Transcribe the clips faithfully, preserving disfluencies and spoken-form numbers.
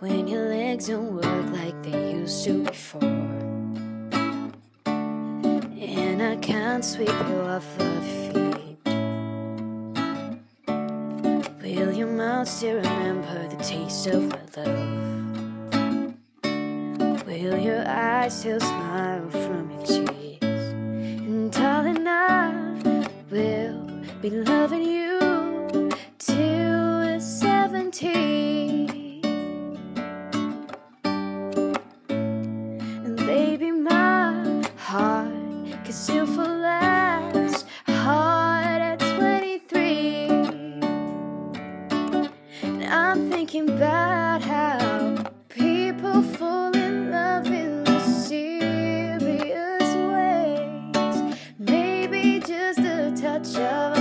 when your legs don't work like they used to before. And I can't sweep you off of your feet. Will your mouth still remember the taste of our love? Will your eyes still smile from your cheeks? And darling, I will be loving you till we're seventy. And baby, my heart can still fall as hard at twenty-three. And I'm thinking about how people fall in love in the serious ways. Maybe just a touch of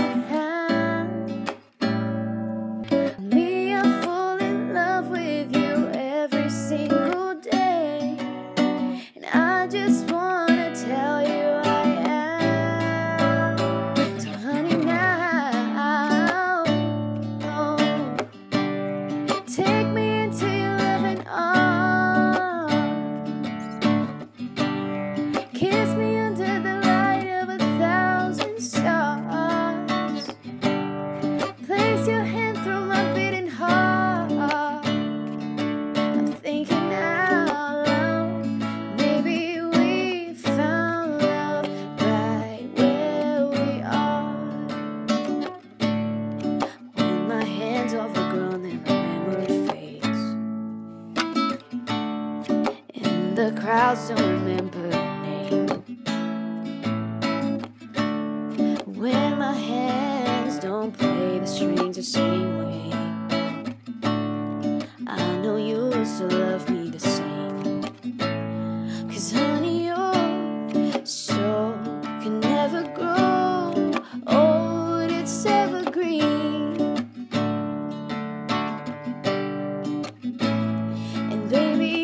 the crowds don't remember your name. When my hands don't play the strings the same way, I know you'll still love me the same. Cause honey, your soul can never grow old, it's evergreen. And baby,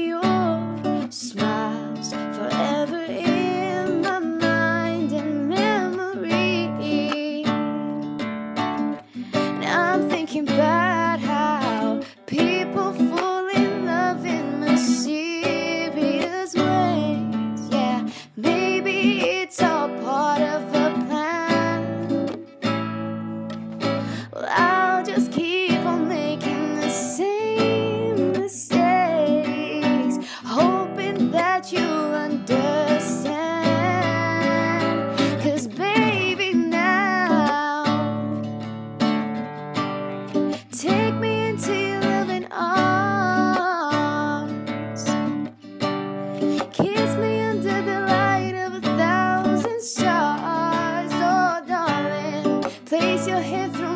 smiles forever in my mind and memory. And I'm thinking about how people fall in love in mysterious ways. Yeah, maybe it's all part of a plan. Well, I'll just keep on making the same mistake, that you understand. Cause baby, now take me into your loving arms. Kiss me under the light of a thousand stars. Oh darling, place your head through